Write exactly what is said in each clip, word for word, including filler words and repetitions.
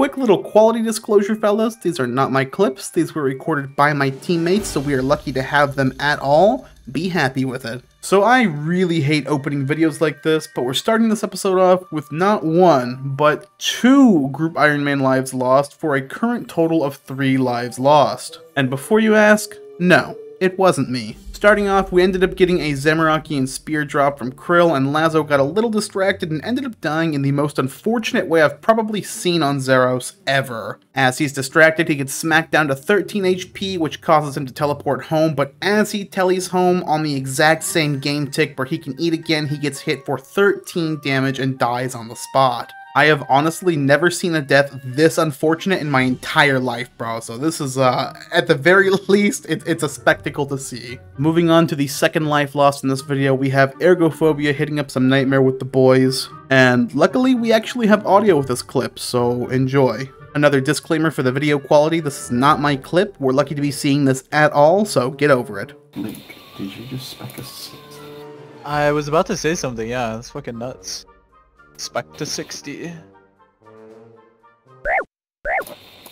quick little quality disclosure, fellas. These are not my clips. These were recorded by my teammates, so we are lucky to have them at all. Be happy with it. So I really hate opening videos like this, but we're starting this episode off with not one, but two Group Iron Man lives lost for a current total of three lives lost. And before you ask, no, it wasn't me. Starting off, we ended up getting a Zamorakian spear drop from Krill, and Lazo got a little distracted and ended up dying in the most unfortunate way I've probably seen on Xeros ever. As he's distracted, he gets smacked down to thirteen H P, which causes him to teleport home, but as he tellies home on the exact same game tick where he can eat again, he gets hit for thirteen damage and dies on the spot. I have honestly never seen a death this unfortunate in my entire life, bro, so this is, uh, at the very least, it, it's a spectacle to see. Moving on to the second life lost in this video, we have Ergophobia hitting up some Nightmare with the boys, and luckily we actually have audio with this clip, so enjoy. Another disclaimer for the video quality, this is not my clip, we're lucky to be seeing this at all, so get over it. Luke, did you just spec a six? I was about to say something, yeah, that's fucking nuts. Spec to sixty.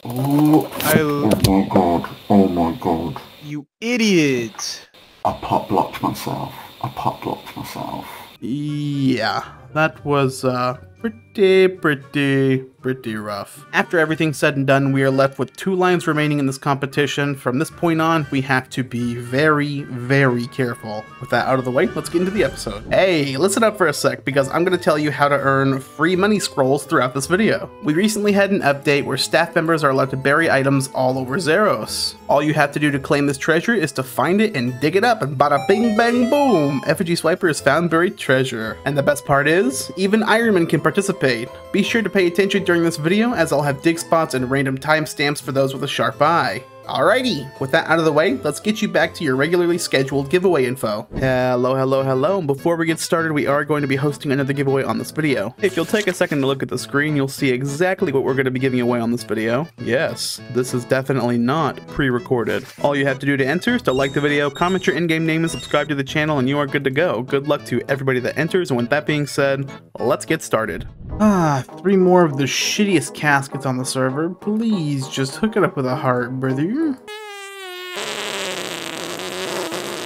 Oh, I oh my god, oh my god. You idiot! I pot blocked myself. I pot blocked myself. Yeah, that was uh pretty, pretty, pretty rough. After everything's said and done, we are left with two lines remaining in this competition. From this point on, we have to be very, very careful. With that out of the way, let's get into the episode. Hey, listen up for a sec, because I'm going to tell you how to earn free money scrolls throughout this video. We recently had an update where staff members are allowed to bury items all over Xeros. All you have to do to claim this treasure is to find it and dig it up, and bada bing bang boom! Effigy Swiper has found buried treasure. And the best part is, even Ironman can participate. Be sure to pay attention during this video, as I'll have dig spots and random timestamps for those with a sharp eye. Alrighty, with that out of the way, let's get you back to your regularly scheduled giveaway info. Hello, hello, hello, and before we get started, we are going to be hosting another giveaway on this video. If you'll take a second to look at the screen, you'll see exactly what we're going to be giving away on this video. Yes, this is definitely not pre-recorded. All you have to do to enter is to like the video, comment your in-game name, and subscribe to the channel, and you are good to go. Good luck to everybody that enters, and with that being said, let's get started. Ah, three more of the shittiest caskets on the server. Please, just hook it up with a heart, brother.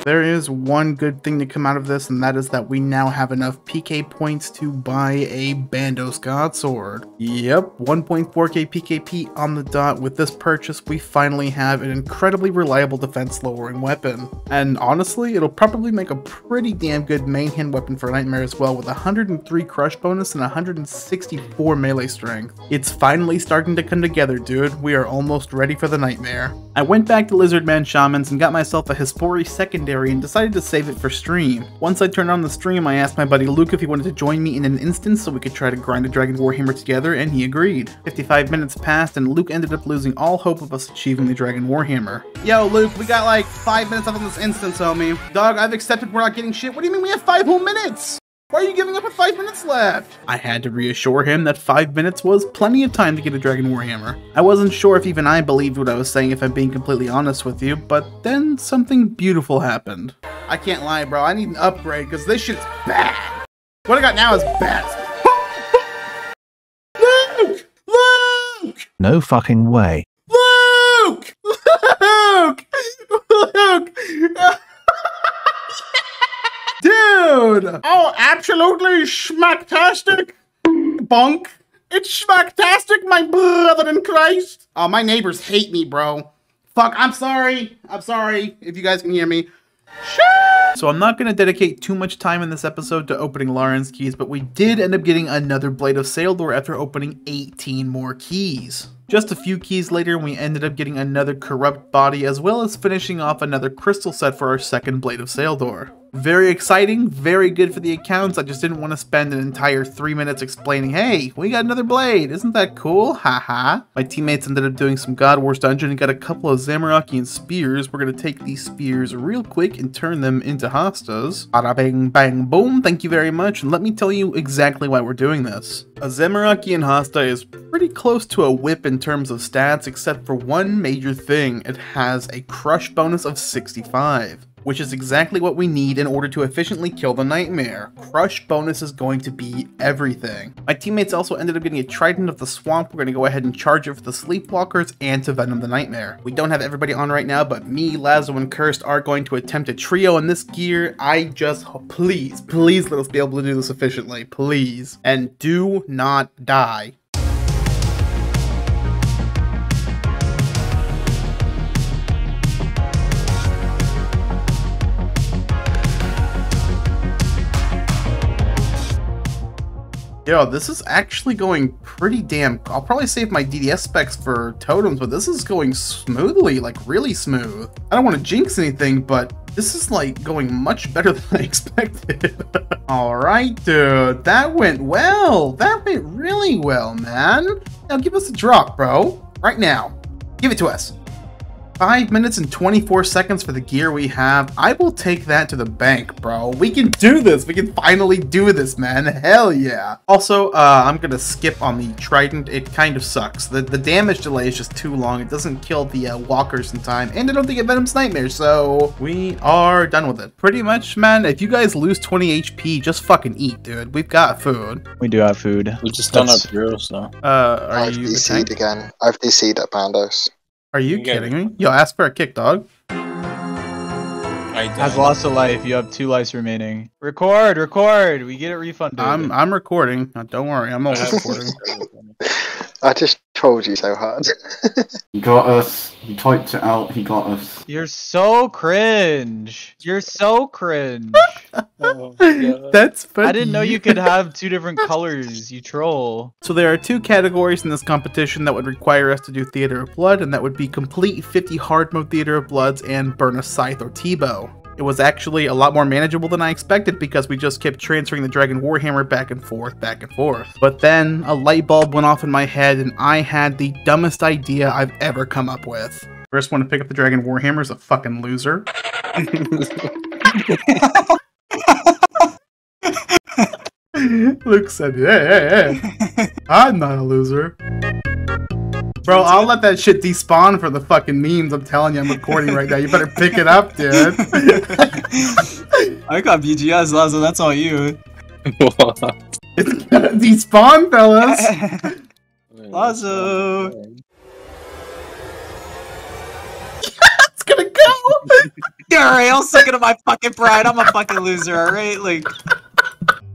There is one good thing to come out of this, and that is that we now have enough P K points to buy a Bandos God Sword. Yep, one point four K P K P on the dot. With this purchase, we finally have an incredibly reliable defense lowering weapon. And honestly, it'll probably make a pretty damn good main hand weapon for Nightmare as well, with one hundred three crush bonus and one hundred sixty-four melee strength. It's finally starting to come together, dude. We are almost ready for the Nightmare. I went back to Lizardman Shamans and got myself a Hispori secondary and decided to save it for stream. Once I turned on the stream, I asked my buddy Luke if he wanted to join me in an instance so we could try to grind a Dragon Warhammer together, and he agreed. fifty-five minutes passed, and Luke ended up losing all hope of us achieving the Dragon Warhammer. Yo, Luke, we got like five minutes up on this instance, homie. Dog, I've accepted we're not getting shit. What do you mean we have five whole minutes? Why are you giving up with five minutes left? I had to reassure him that five minutes was plenty of time to get a Dragon Warhammer. I wasn't sure if even I believed what I was saying, if I'm being completely honest with you, but then something beautiful happened. I can't lie, bro. I need an upgrade, because this shit's bad. What I got now is bad. Luke! Luke! No fucking way. Luke! Luke! Luke! Dude! Oh, absolutely schmacktastic! Bonk! It's schmacktastic, my brother in Christ! Oh, my neighbors hate me, bro. Fuck, I'm sorry. I'm sorry if you guys can hear me. So I'm not going to dedicate too much time in this episode to opening Lauren's keys, but we did end up getting another Blade of Sale door after opening eighteen more keys. Just a few keys later, we ended up getting another corrupt body, as well as finishing off another crystal set for our second Blade of Sale door. Very exciting, very good for the accounts. I just didn't want to spend an entire three minutes explaining, hey, we got another blade, isn't that cool, haha. My teammates ended up doing some God Wars dungeon and got a couple of Zamorakian spears. We're going to take these spears real quick and turn them into hostas. Bada bang bang boom, thank you very much, and let me tell you exactly why we're doing this. A Zamorakian hosta is pretty close to a whip in terms of stats, except for one major thing, it has a crush bonus of sixty-five. which is exactly what we need in order to efficiently kill the Nightmare. Crush bonus is going to be everything. My teammates also ended up getting a Trident of the Swamp. We're going to go ahead and charge it for the Sleepwalkers and to Venom the Nightmare. We don't have everybody on right now, but me, Lazo, and Cursed are going to attempt a trio in this gear. I just, please, please let us be able to do this efficiently, please. And do not die. Yo, this is actually going pretty damn... I'll probably save my D D S specs for totems, but this is going smoothly, like really smooth. I don't want to jinx anything, but this is like going much better than I expected. All right, dude, that went well. That went really well, man. Now give us a drop, bro. Right now. Give it to us. five minutes and twenty-four seconds for the gear we have. I will take that to the bank, bro. We can do this. We can finally do this, man. Hell yeah. Also, uh, I'm going to skip on the Trident. It kind of sucks. The, the damage delay is just too long. It doesn't kill the uh, walkers in time. And I don't think it Venom's Nightmare, so we are done with it. Pretty much, man, if you guys lose twenty H P, just fucking eat, dude. We've got food. We do have food. We just don't have Xeros, though. Uh, are I've you D C'd again. I've D C'd at Bandos. Are you, you kidding me? Yo, ask for a kick, dog. I've lost a life. You have two lives remaining. Record, record. We get it refunded. I'm, I'm recording. Don't worry, I'm always recording. I just told you so hard. He got us. He typed it out. He got us. You're so cringe. You're so cringe. Oh, yeah. That's funny. I didn't know you could have two different colors, you troll. So there are two categories in this competition that would require us to do Theater of Blood, and that would be complete fifty Hard Mode Theater of Bloods and burn a Scythe or T-Bow. It was actually a lot more manageable than I expected because we just kept transferring the Dragon Warhammer back and forth, back and forth. But then a light bulb went off in my head and I had the dumbest idea I've ever come up with. First one to pick up the Dragon Warhammer is a fucking loser. Luke said, yeah, yeah, yeah. I'm not a loser. Bro, I'll let that shit despawn for the fucking memes. I'm telling you, I'm recording right now. You better pick it up, dude. I got B G S, Lazo. That's all you. What? It's gonna despawn, fellas. Lazo. It's gonna go. Yeah, all right, I'll suck it to my fucking pride. I'm a fucking loser, all right? Like...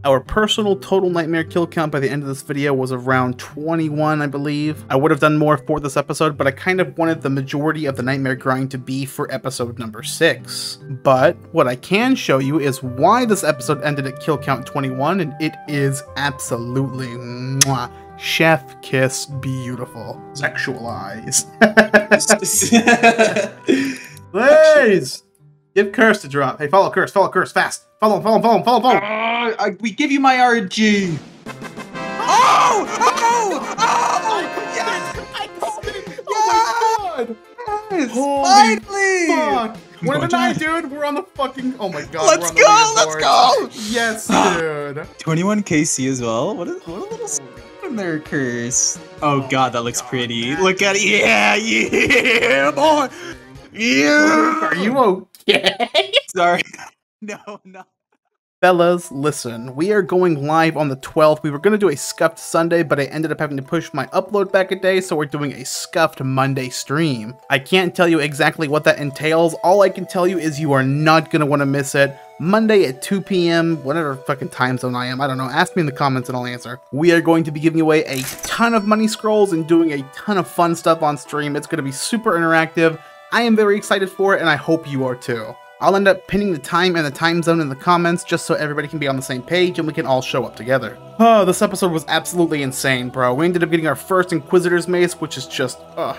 Our personal total Nightmare kill count by the end of this video was around twenty-one, I believe. I would have done more for this episode, but I kind of wanted the majority of the Nightmare grind to be for episode number six. But what I can show you is why this episode ended at kill count twenty-one, and it is absolutely mwah. Chef kiss beautiful. Sexualize. Please! Give Curse a drop. Hey, follow Curse, follow Curse, fast. Follow him, follow him, follow him, follow him, follow him. Uh, I, we give you my R N G. Oh! Oh! Oh! Yes! I did it! Oh my god! Yes! Holy fuck! One of the nine, dude! We're on the fucking... Oh my god, let's we're on the go! Leaderboard. Let's go! Yes, dude! twenty-one K C as well? What a, what a little sp in there, Curse. Oh, oh god, that looks god, pretty. Man. Look at it! Yeah! Yeah, boy! Yeah! Are you okay? Sorry. No, no. Fellas, listen, we are going live on the twelfth. We were going to do a scuffed Sunday, but I ended up having to push my upload back a day, so we're doing a scuffed Monday stream. I can't tell you exactly what that entails. All I can tell you is you are not going to want to miss it. Monday at two P M, whatever fucking time zone I am, I don't know, ask me in the comments and I'll answer. We are going to be giving away a ton of money scrolls and doing a ton of fun stuff on stream. It's going to be super interactive. I am very excited for it, and I hope you are too. I'll end up pinning the time and the time zone in the comments just so everybody can be on the same page and we can all show up together. Oh, this episode was absolutely insane, bro. We ended up getting our first Inquisitor's mace, which is just, uh,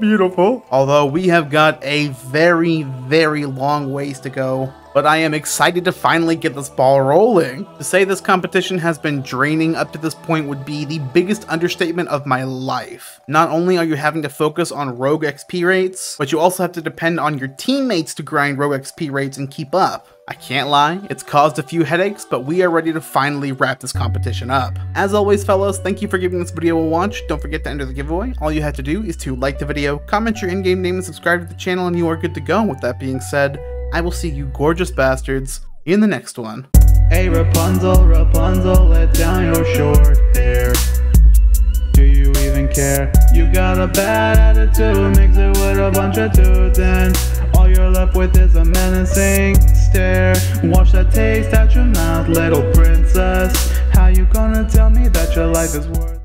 beautiful. Although we have got a very, very long ways to go. But I am excited to finally get this ball rolling. To say this competition has been draining up to this point would be the biggest understatement of my life. Not only are you having to focus on rogue X P rates, but you also have to depend on your teammates to grind rogue X P rates and keep up. I can't lie, it's caused a few headaches, but we are ready to finally wrap this competition up. As always, fellas, thank you for giving this video a watch. Don't forget to enter the giveaway. All you have to do is to like the video, comment your in-game name, and subscribe to the channel, and you are good to go. With that being said, I will see you gorgeous bastards in the next one. Hey Rapunzel, Rapunzel, let down your short hair. Do you even care? You got a bad attitude, mix it with a bunch of dudes, and all you're left with is a menacing stare. Watch that taste out your mouth, little princess. How you gonna tell me that your life is worth